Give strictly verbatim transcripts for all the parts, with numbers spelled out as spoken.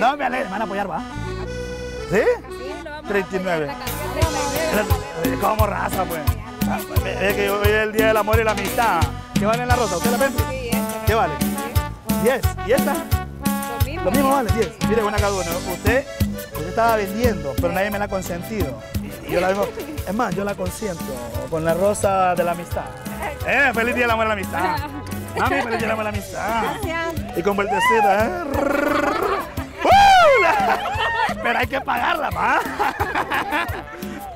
No, me alegre, me van a apoyar, ¿va? ¿Sí? Sí, lo vamos treinta y nueve. A treinta y nueve. Como raza, pues. Es que hoy es el día del amor y la amistad. ¿Qué vale la rosa? ¿Usted la vende? Sí, esta. ¿Qué vale? diez. ¿Y esta? Lo mismo. Lo mismo vale, diez. Mire, buena cada uno. Usted, usted estaba vendiendo, pero nadie me la ha consentido. Y yo la vengo. Es más, yo la consiento con la rosa de la amistad. Eh, feliz día del amor y la amistad. Mami, feliz día del amor y la amistad. Gracias. Y con vueltecita, ¿eh? Pero hay que pagarla, ma.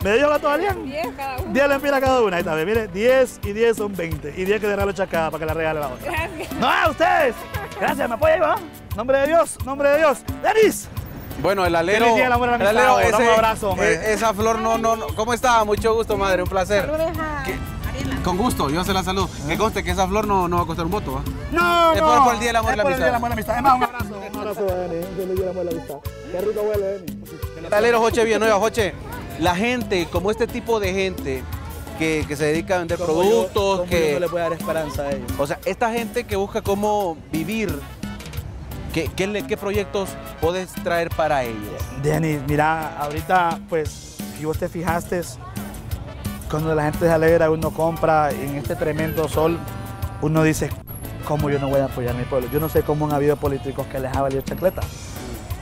¿Me dio la todavía? diez cada una. diez lempiras cada una. Ahí está, mire, diez y diez son veinte. Y diez que de regalo chacada para que la regale la otra. Gracias. No, a ustedes. Gracias, me apoya ahí, va. Nombre de Dios, nombre de Dios. ¡Denis! Bueno, el alero. Feliz día del amor y la amistad. El alero, ese, un abrazo, hombre. Esa flor no, no, no. ¿Cómo está? Mucho gusto, madre. Un placer. Saludos a Ariela. Con gusto, yo se la saludo. Que conste que esa flor no, no va a costar un voto, ¿va? No, es no. Es por el día del amor y la amistad. Es por el día del amor y la amistad. Es más, un abrazo. Un abrazo, Denis. Feliz día del amor y la amistad. Qué rico huele, Denis. El alero, Joche Villanueva. Joche, la gente, como este tipo de gente que, que se dedica a vender como productos, yo, que... yo le puede dar esperanza a ellos. O sea, esta gente que busca cómo vivir, ¿qué, qué, qué proyectos podés traer para ellos? Denis, mira, ahorita, pues, si vos te fijaste, cuando la gente se alegra, uno compra en este tremendo sol, uno dice, ¿cómo yo no voy a apoyar a mi pueblo? Yo no sé cómo han habido políticos que les ha valido chacleta.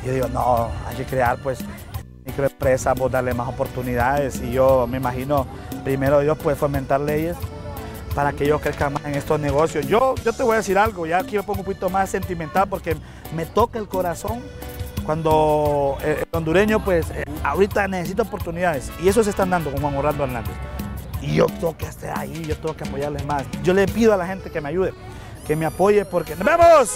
Yo digo, no, hay que crear, pues, microempresas, pues, darle más oportunidades. Y yo me imagino, primero Dios, pues, fomentar leyes para que ellos crezcan más en estos negocios. Yo, yo te voy a decir algo, ya aquí me pongo un poquito más sentimental porque me toca el corazón cuando el hondureño, pues, ahorita necesita oportunidades. Y eso se están dando con Juan Orlando Hernández. Y yo tengo que estar ahí, yo tengo que apoyarles más. Yo le pido a la gente que me ayude, que me apoye porque... ¡Nos vemos!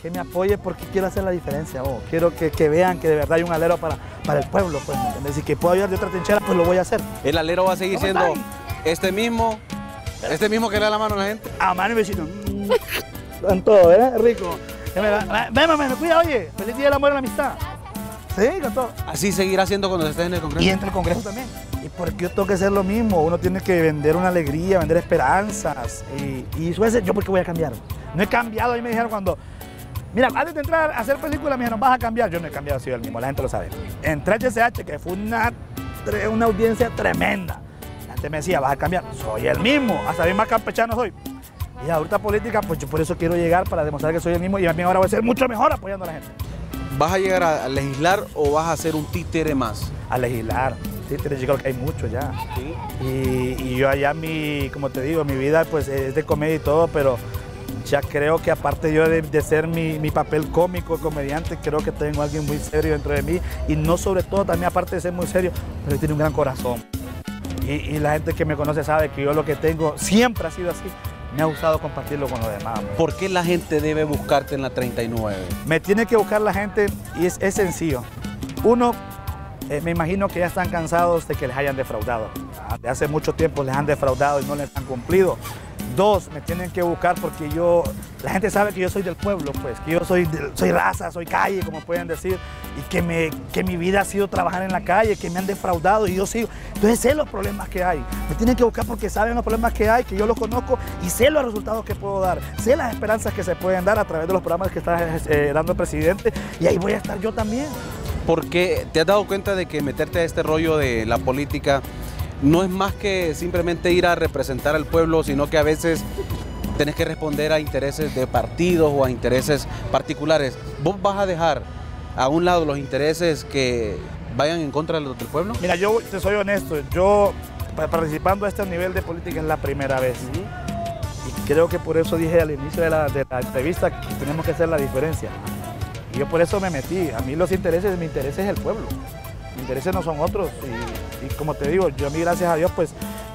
Que me apoye porque quiero hacer la diferencia, oh. Quiero que, que vean que de verdad hay un alero para, para el pueblo, pues, ¿me entiendes? Y que puedo ayudar de otra trinchera, pues lo voy a hacer. El alero va a seguir siendo están? este mismo, este mismo que le da la mano a la gente. A mano y besito. Con todo, ¿eh? Rico. Ven, mamá, me cuida, oye. Feliz día del amor y la amistad. Sí, con todo. Así seguirá siendo cuando estés en el Congreso. Y entre el Congreso también. Y porque yo tengo que hacer lo mismo. Uno tiene que vender una alegría, vender esperanzas. Y, y eso es, yo porque voy a cambiar. No he cambiado, ahí me dijeron cuando... Mira, antes de entrar a hacer películas, me dijeron, vas a cambiar. Yo no he cambiado, soy el mismo, la gente lo sabe. Entré a H C H, que fue una, una audiencia tremenda. La gente me decía, vas a cambiar. Soy el mismo, hasta bien más campechano soy. Y ahorita política, pues yo por eso quiero llegar, para demostrar que soy el mismo. Y a mí ahora voy a ser mucho mejor apoyando a la gente. ¿Vas a llegar a legislar o vas a ser un títere más? A legislar. Títeres, yo creo que hay mucho ya. ¿Sí? Y, y yo allá, mi, como te digo, mi vida pues es de comedia y todo, pero... ya creo que aparte yo de, de ser mi, mi papel cómico, comediante, creo que tengo a alguien muy serio dentro de mí. Y no sobre todo, también aparte de ser muy serio, pero tiene un gran corazón. Y, y la gente que me conoce sabe que yo lo que tengo siempre ha sido así. Me ha gustado compartirlo con los demás. ¿Por qué la gente debe buscarte en la treinta y nueve? Me tiene que buscar la gente y es, es sencillo. Uno, eh, me imagino que ya están cansados de que les hayan defraudado. De hace mucho tiempo les han defraudado y no les han cumplido. Dos, me tienen que buscar porque yo, la gente sabe que yo soy del pueblo, pues, que yo soy, soy raza, soy calle, como pueden decir, y que, me, que mi vida ha sido trabajar en la calle, que me han defraudado y yo sigo. Entonces sé los problemas que hay, me tienen que buscar porque saben los problemas que hay, que yo los conozco y sé los resultados que puedo dar, sé las esperanzas que se pueden dar a través de los programas que está eh, dando el presidente y ahí voy a estar yo también. Porque te has dado cuenta de que meterte a este rollo de la política no es más que simplemente ir a representar al pueblo, sino que a veces tenés que responder a intereses de partidos o a intereses particulares. ¿Vos vas a dejar a un lado los intereses que vayan en contra de los del pueblo? Mira, yo te soy honesto, yo participando a este nivel de política es la primera vez. ¿Sí? Y creo que por eso dije al inicio de la, de la entrevista que tenemos que hacer la diferencia. Y yo por eso me metí. A mí los intereses, mi interés es el pueblo. Mis intereses no son otros. Y... y como te digo, yo a mí, gracias a Dios, pues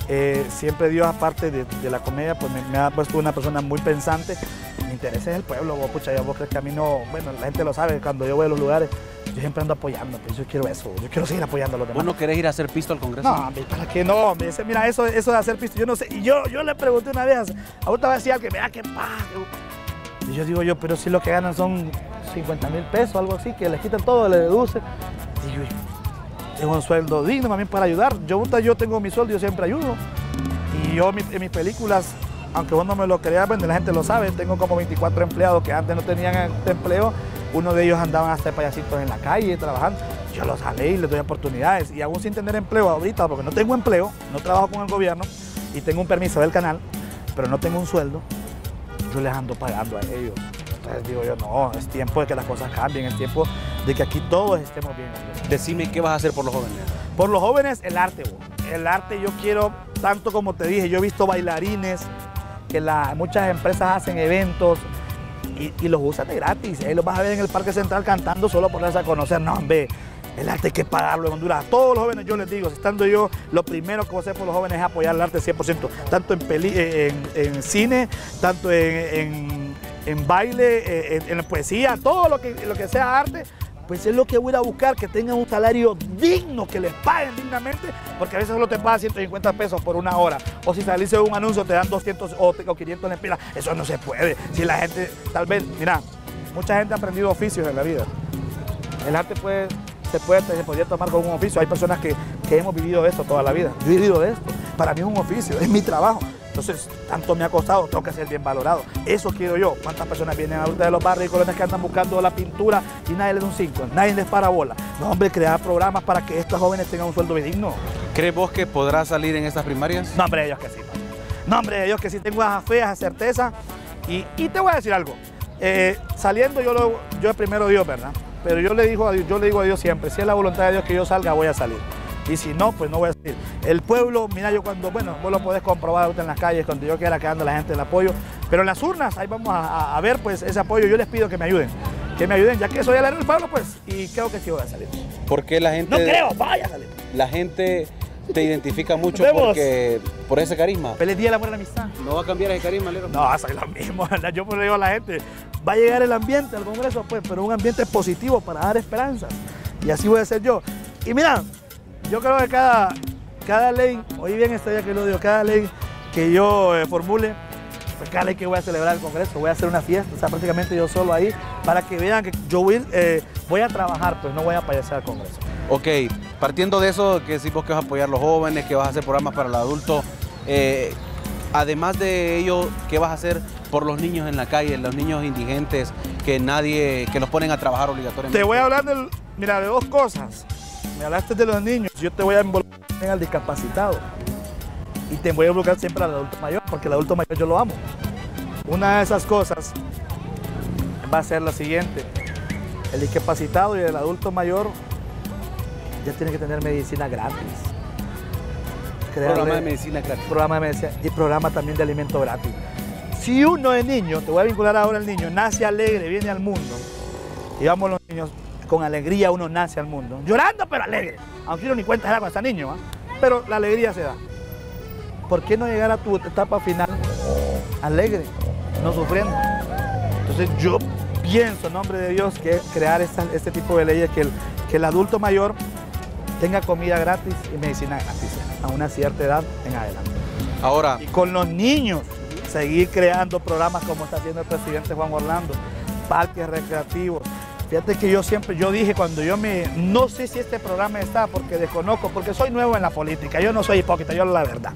eh, siempre Dios, aparte de, de la comedia, pues me, me ha puesto una persona muy pensante. Mi interés es el pueblo, vos, pucha, yo, vos crees que a mí no... Bueno, la gente lo sabe, cuando yo voy a los lugares, yo siempre ando apoyando, pues yo quiero eso, yo quiero seguir apoyando a los demás. ¿Vos no querés ir a hacer pisto al Congreso? No, para que no, me dice, mira, eso, eso de hacer pisto, yo no sé. Y yo, yo le pregunté una vez, a vos te va a decir alguien, mira, qué paja. Y yo digo yo, pero si lo que ganan son cincuenta mil pesos, algo así, que les quitan todo, les deducen. Y yo, es un sueldo digno también para ayudar. Yo, yo tengo mi sueldo, yo siempre ayudo. Y yo mi, en mis películas aunque vos no me lo creas, bueno, la gente lo sabe, tengo como veinticuatro empleados que antes no tenían empleo, uno de ellos andaban hasta payasitos en la calle trabajando, yo los jalé y les doy oportunidades, y aún sin tener empleo ahorita, porque no tengo empleo, no trabajo con el gobierno, y tengo un permiso del canal, pero no tengo un sueldo, yo les ando pagando a ellos. Entonces digo yo, no, es tiempo de que las cosas cambien, es tiempo de que aquí todos estemos bien. Decime, ¿qué vas a hacer por los jóvenes? Por los jóvenes, el arte, vos. El arte yo quiero, tanto como te dije, yo he visto bailarines, que la, muchas empresas hacen eventos y, y los usan de gratis. Ahí los vas a ver en el Parque Central cantando solo por darse a conocer. No, hombre, el arte hay que pagarlo en Honduras. A todos los jóvenes yo les digo, estando yo, lo primero que voy a hacer por los jóvenes es apoyar el arte cien por ciento. Tanto en, peli, en, en cine, tanto en, en, en baile, en, en poesía, todo lo que, lo que sea arte. Pues es lo que voy a buscar, que tengan un salario digno, que les paguen dignamente, porque a veces solo te pagan ciento cincuenta pesos por una hora, o si salís de un anuncio te dan doscientos o quinientos lempiras, eso no se puede. Si la gente, tal vez, mira, mucha gente ha aprendido oficios en la vida, el arte puede, se, puede, se podría tomar como un oficio, hay personas que, que hemos vivido esto toda la vida, yo he vivido de esto, para mí es un oficio, es mi trabajo. Entonces, tanto me ha costado, tengo que ser bien valorado. Eso quiero yo. ¿Cuántas personas vienen ahorita de los barrios y colonias que andan buscando la pintura y nadie les da un cinco? Nadie les para bola. No, hombre, crear programas para que estos jóvenes tengan un sueldo digno. ¿Crees vos que podrá salir en estas primarias? No, hombre, ellos que sí. No, no hombre, ellos que sí. Tengo esa fe, esa certeza. Y, y te voy a decir algo. Eh, saliendo yo, lo, yo primero Dios, ¿verdad? Pero yo le digo a Dios, yo le digo a Dios siempre, si es la voluntad de Dios que yo salga, voy a salir. Y si no, pues no voy a decir. El pueblo, mira, yo cuando, bueno, vos lo podés comprobar ahorita en las calles, cuando yo quiera quedando la gente el apoyo, pero en las urnas, ahí vamos a, a ver pues ese apoyo, yo les pido que me ayuden, que me ayuden, ya que soy el alero del pueblo, pues, y creo que sí voy a salir. Porque la gente... No creo, vaya a salir. La gente te identifica mucho porque, por ese carisma. Feliz Día del Amor y la Amistad. ¿No va a cambiar ese carisma, alero? No, es lo mismo, yo le digo a la gente, va a llegar el ambiente al Congreso, pues, pero un ambiente positivo para dar esperanza, y así voy a ser yo. Y mira, yo creo que cada, cada ley, oí bien esto ya que lo digo, cada ley que yo eh, formule, pues cada ley que voy a celebrar el Congreso, voy a hacer una fiesta, o sea, prácticamente yo solo ahí, para que vean que yo voy, eh, voy a trabajar, pues no voy a payasear al Congreso. Ok, partiendo de eso, que decimos que vas a apoyar a los jóvenes, que vas a hacer programas para los adultos, eh, además de ello, ¿qué vas a hacer por los niños en la calle, los niños indigentes, que nadie, que los ponen a trabajar obligatoriamente? Te voy a hablar del, mira, de dos cosas. Me hablaste de los niños, yo te voy a involucrar en al discapacitado y te voy a involucrar siempre al adulto mayor, porque el adulto mayor yo lo amo. Una de esas cosas va a ser la siguiente, el discapacitado y el adulto mayor ya tienen que tener medicina gratis. Crearle programa de medicina gratis. Programa de medicina y programa también de alimento gratis. Si uno es niño, te voy a vincular ahora al niño, nace alegre, viene al mundo, y vamos los niños. Con alegría uno nace al mundo, llorando pero alegre, aunque uno ni cuenta era cuando está niño, ¿eh? Pero la alegría se da. ¿Por qué no llegar a tu etapa final alegre, no sufriendo? Entonces yo pienso, en nombre de Dios, que crear esta, este tipo de leyes, que el, que el adulto mayor tenga comida gratis y medicina gratis a una cierta edad en adelante. Ahora, y con los niños, seguir creando programas como está haciendo el presidente Juan Orlando, parques recreativos. Fíjate que yo siempre, yo dije cuando yo me, no sé si este programa está porque desconozco, porque soy nuevo en la política, yo no soy hipócrita, yo la verdad.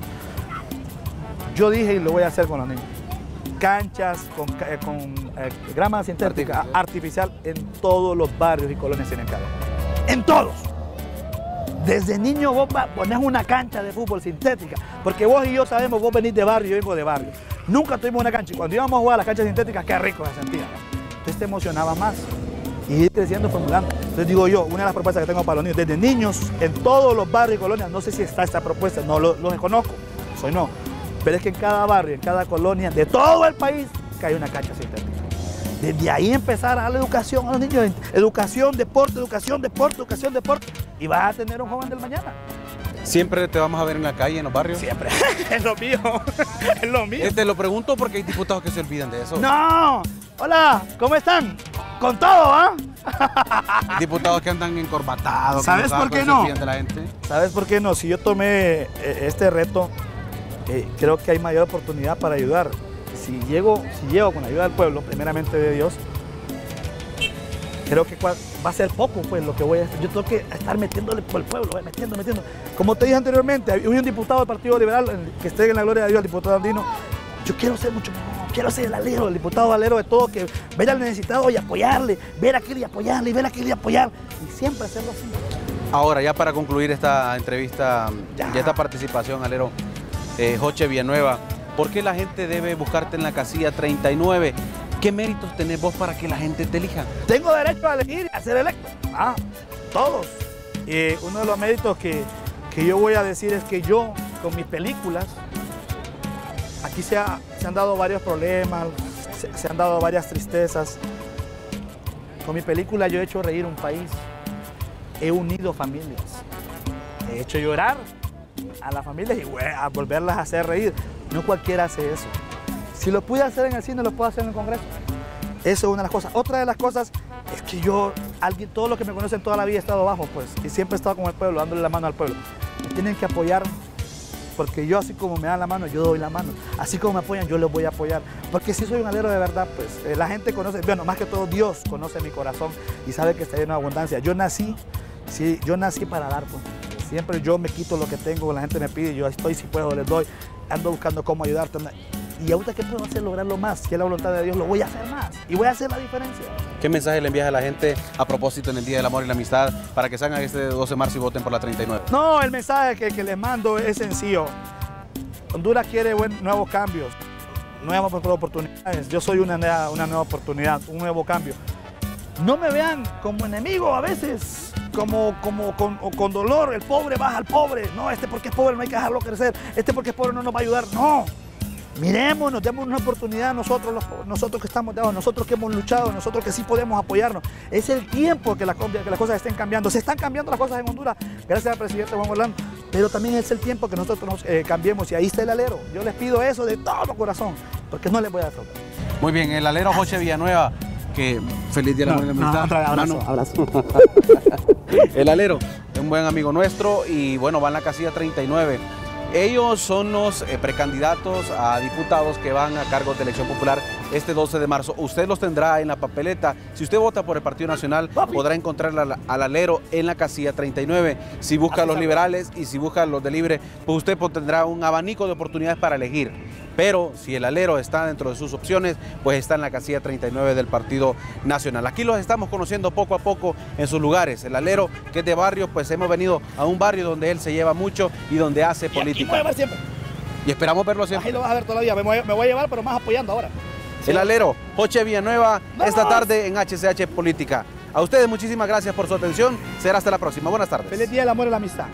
Yo dije y lo voy a hacer con los niños. Canchas con, eh, con eh, grama sintética artificial. artificial en todos los barrios y colonias en el Cabo. En todos. Desde niño vos ponés una cancha de fútbol sintética, porque vos y yo sabemos, vos venís de barrio, yo vengo de barrio. Nunca tuvimos una cancha y cuando íbamos a jugar a las canchas sintéticas, qué rico se sentía. Entonces te emocionaba más. Y ir creciendo, formulando. Entonces digo yo, una de las propuestas que tengo para los niños, desde niños, en todos los barrios y colonias, no sé si está esta propuesta, no los lo conozco, soy no, pero es que en cada barrio, en cada colonia, de todo el país, que hay una cancha sintética. Desde ahí empezar a darle educación a los niños, educación, deporte, educación, deporte, educación, deporte, y vas a tener un joven del mañana. ¿Siempre te vamos a ver en la calle, en los barrios? Siempre, es lo mío, es lo mío. Te lo pregunto porque hay diputados que se olvidan de eso. ¡No! Hola, ¿cómo están? Con todo, ¿ah? ¿Eh? Diputados que andan encorbatados. ¿Sabes por qué no? De la gente. ¿Sabes por qué no? Si yo tomé eh, este reto, eh, creo que hay mayor oportunidad para ayudar. Si llego, si llego con la ayuda del pueblo, primeramente de Dios, creo que va a ser poco pues lo que voy a hacer. Yo tengo que estar metiéndole por el pueblo, eh, metiendo, metiendo. Como te dije anteriormente, había un diputado del Partido Liberal, que esté en la gloria de Dios, el diputado Andino, yo quiero ser mucho mejor, quiero ser el alero, el diputado alero de todo, que ver al necesitado y apoyarle, ver aquel y apoyarle, ver aquel y apoyar, y siempre hacerlo así. Ahora, ya para concluir esta entrevista, ya, ya esta participación, alero, eh, Joche Villanueva, ¿por qué la gente debe buscarte en la casilla treinta y nueve? ¿Qué méritos tenés vos para que la gente te elija? Tengo derecho a elegir, a ser electo. Ah, todos. Eh, uno de los méritos que, que yo voy a decir es que yo, con mis películas, aquí se, ha, se han dado varios problemas, se, se han dado varias tristezas. Con mi película yo he hecho reír un país, he unido familias, he hecho llorar a las familias y bueno, a volverlas a hacer reír. No cualquiera hace eso. Si lo pude hacer en el cine, lo puedo hacer en el Congreso. Eso es una de las cosas. Otra de las cosas es que yo, alguien, todos los que me conocen toda la vida he estado abajo, pues, y siempre he estado con el pueblo, dándole la mano al pueblo. Me tienen que apoyar, porque yo, así como me dan la mano, yo doy la mano. Así como me apoyan, yo los voy a apoyar. Porque si soy un alero de verdad, pues, eh, la gente conoce, bueno, más que todo Dios conoce mi corazón y sabe que está lleno de abundancia. Yo nací, sí, yo nací para dar, pues. Siempre yo me quito lo que tengo, la gente me pide, yo estoy, si puedo, les doy. Ando buscando cómo ayudarte. Y ahorita que puedo hacer lograrlo más, que es la voluntad de Dios, lo voy a hacer más y voy a hacer la diferencia. ¿Qué mensaje le envías a la gente a propósito en el Día del Amor y la Amistad para que salgan este doce de marzo y voten por la treinta y nueve? No, el mensaje que, que les mando es sencillo. Honduras quiere buen, nuevos cambios, nuevas oportunidades. Yo soy una, una nueva oportunidad, un nuevo cambio. No me vean como enemigo a veces, como, como con, o con dolor. El pobre baja al pobre. No, este porque es pobre no hay que dejarlo crecer. Este porque es pobre no nos va a ayudar. No. Miremos, nos demos una oportunidad nosotros, los, nosotros que estamos de abajo, nosotros que hemos luchado, nosotros que sí podemos apoyarnos. Es el tiempo que, la, que las cosas estén cambiando. Se están cambiando las cosas en Honduras, gracias al presidente Juan Orlando, pero también es el tiempo que nosotros nos eh, cambiemos. Y ahí está el alero. Yo les pido eso de todo corazón, porque no les voy a defraudar. Muy bien, el alero Joche Villanueva, que feliz Día de la Amistad. No, no, no, abrazo, Manu. Abrazo. El alero, un buen amigo nuestro, y bueno, va en la casilla treinta y nueve. Ellos son los eh, precandidatos a diputados que van a cargo de elección popular este doce de marzo. Usted los tendrá en la papeleta. Si usted vota por el Partido Nacional, Papi. podrá encontrar al, al alero en la casilla treinta y nueve. Si busca a los liberales y si busca a los de Libre, pues usted tendrá un abanico de oportunidades para elegir. Pero si el alero está dentro de sus opciones, pues está en la casilla treinta y nueve del Partido Nacional. Aquí los estamos conociendo poco a poco en sus lugares. El alero, que es de barrio, pues hemos venido a un barrio donde él se lleva mucho y donde hace política. Y, voy a ver siempre. y esperamos verlo siempre. Ahí lo vas a ver todavía. Me voy, me voy a llevar, pero más apoyando ahora. Sí. El alero, Joche Villanueva, ¡Vamos! Esta tarde en H C H Política. A ustedes muchísimas gracias por su atención. Será hasta la próxima. Buenas tardes. Feliz Día del Amor y la Amistad.